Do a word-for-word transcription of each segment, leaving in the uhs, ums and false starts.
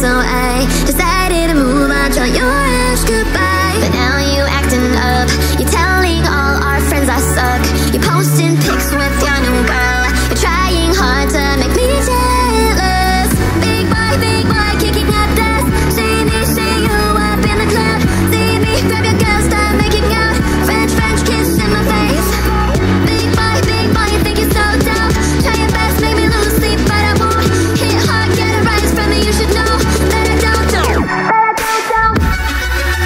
so I decided to move on, draw your ass goodbye. But now you acting up, you're telling all our friends I suck. You're posting pics with your new girl, you're trying hard to make me jealous. Big boy, big boy, kicking up dust. See me, see you up in the club. See me, grab your girl, start making out. French, French kiss in my face. Big boy, big boy, you think you're so dumb. Try your best, make me lose sleep, but I won't. Hit hard, get a rise from me, you should know.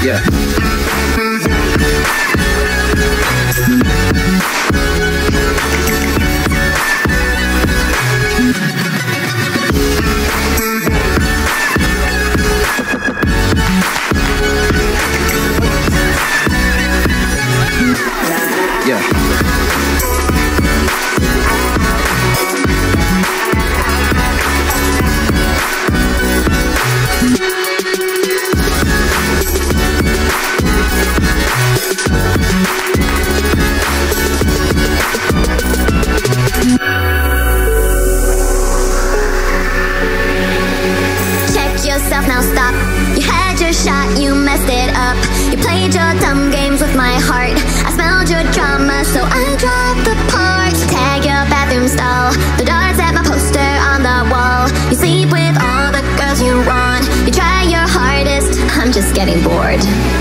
Yeah. Now stop, you had your shot, you messed it up. You played your dumb games with my heart. I smelled your drama, so I dropped the part. Tag your bathroom stall, the darts at my poster on the wall. You sleep with all the girls you want. You try your hardest, I'm just getting bored.